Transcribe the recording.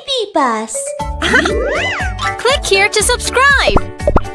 Baby Bus. Click here to subscribe.